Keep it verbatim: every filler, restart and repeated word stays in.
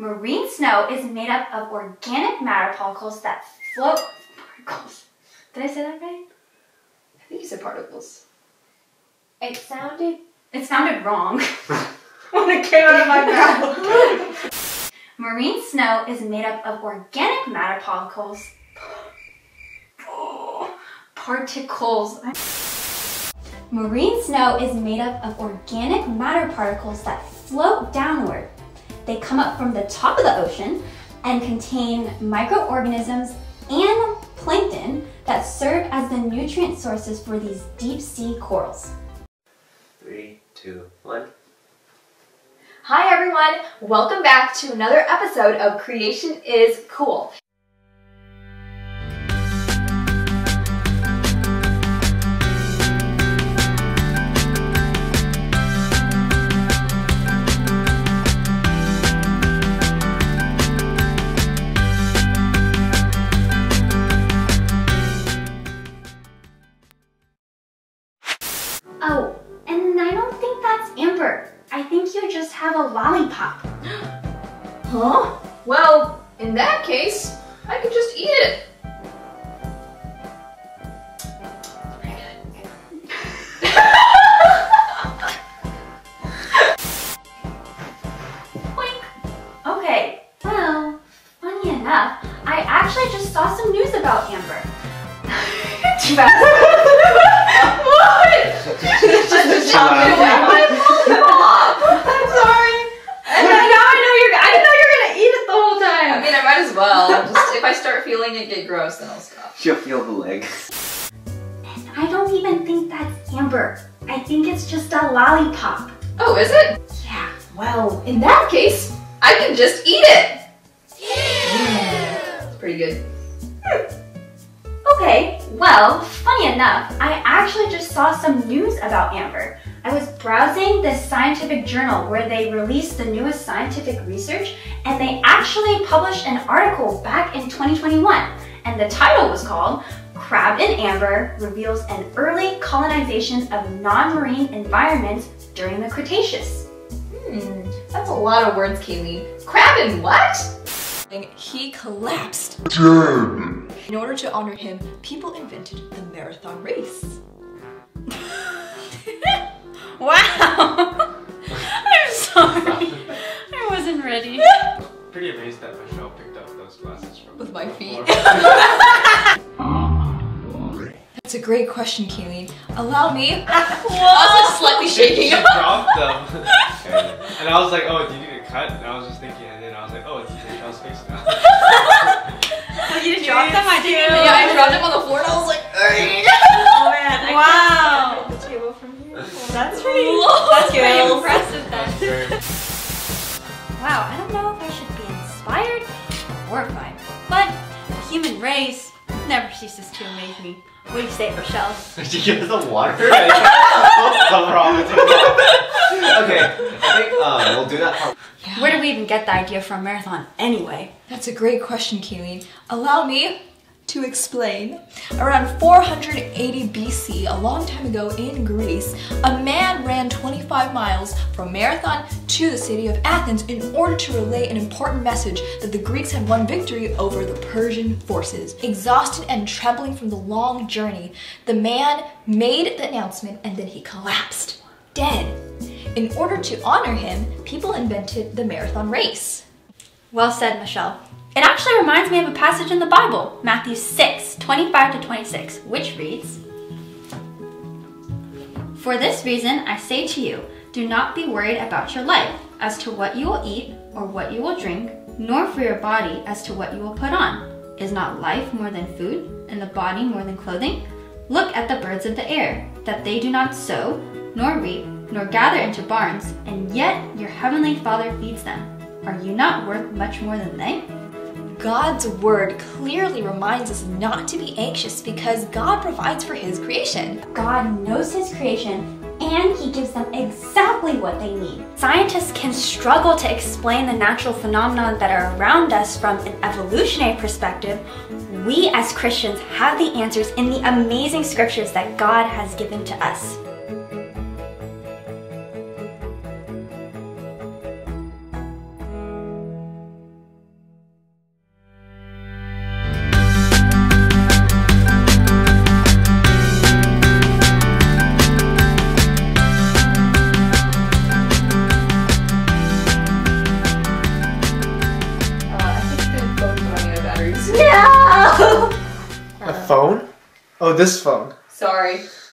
Marine snow is made up of organic matter particles that float. Particles. Did I say that right? I think you said particles. It sounded. It sounded wrong. When it came out of my mouth. Marine snow is made up of organic matter particles. Oh, particles. I'm Marine snow is made up of organic matter particles that float downward. They come up from the top of the ocean and contain microorganisms and plankton that serve as the nutrient sources for these deep sea corals. Three, two, one. Hi everyone, welcome back to another episode of Creation is Cool. Lollipop. Huh? Well, in that case, I could just eat it. Oink. Okay, well, funny enough, I actually just saw some news about Amber. Too bad. What? Just get gross, then I'll stop. She'll feel the legs. And I don't even think that's Amber. I think it's just a lollipop. Oh, is it? Yeah. Well, in that case, I can just eat it. Yeah. It's pretty good. Hmm. Okay, well, funny enough, I actually just saw some news about Amber. I was browsing this scientific journal where they released the newest scientific research, and they actually published an article back in twenty twenty-one, and the title was called Crab in Amber Reveals an Early Colonization of Non-Marine Environments During the Cretaceous. Hmm, that's a lot of words, Kaylee. Crab in what? He collapsed. Damn. In order to honor him, people invented the marathon race. Wow! I'm sorry. I wasn't ready. Pretty amazed that Michelle picked up those glasses from with my feet. That's a great question, Kaylee. Allow me. I was slightly shaking. She dropped them. And I was like, oh, do you need to cut? And I was just thinking, and then I was like, oh, it's Michelle's face now. Well, you dropped them? I didn't. Yeah, I dropped them on the floor and I was like, oh man. I wow. Can't the table from here. Well, that's pretty, that's pretty impressive then. Wow, I don't know if I should be inspired or horrified, but the human race never ceases to amaze me. What do you say, Michelle? Did you give us the water? What's wrong with you? Okay, I think um, we'll do that. Yeah. Where did we even get the idea for a marathon anyway? That's a great question, Kayleen. Allow me to explain. Around four hundred eighty B C, a long time ago in Greece, a man ran twenty-five miles from Marathon to the city of Athens in order to relay an important message that the Greeks had won victory over the Persian forces. Exhausted and trembling from the long journey, the man made the announcement and then he collapsed, dead. In order to honor him, people invented the marathon race. Well said, Michelle. It actually reminds me of a passage in the Bible, Matthew six, twenty-five to twenty-six, which reads, "For this reason I say to you, do not be worried about your life, as to what you will eat or what you will drink, nor for your body as to what you will put on. Is not life more than food, and the body more than clothing? Look at the birds of the air, that they do not sow, nor reap, nor gather into barns, and yet your heavenly Father feeds them. Are you not worth much more than they?" God's word clearly reminds us not to be anxious because God provides for his creation. God knows his creation and he gives them exactly what they need. Scientists can struggle to explain the natural phenomena that are around us from an evolutionary perspective. We as Christians have the answers in the amazing scriptures that God has given to us. No! Uh, a phone? Oh, this phone. Sorry.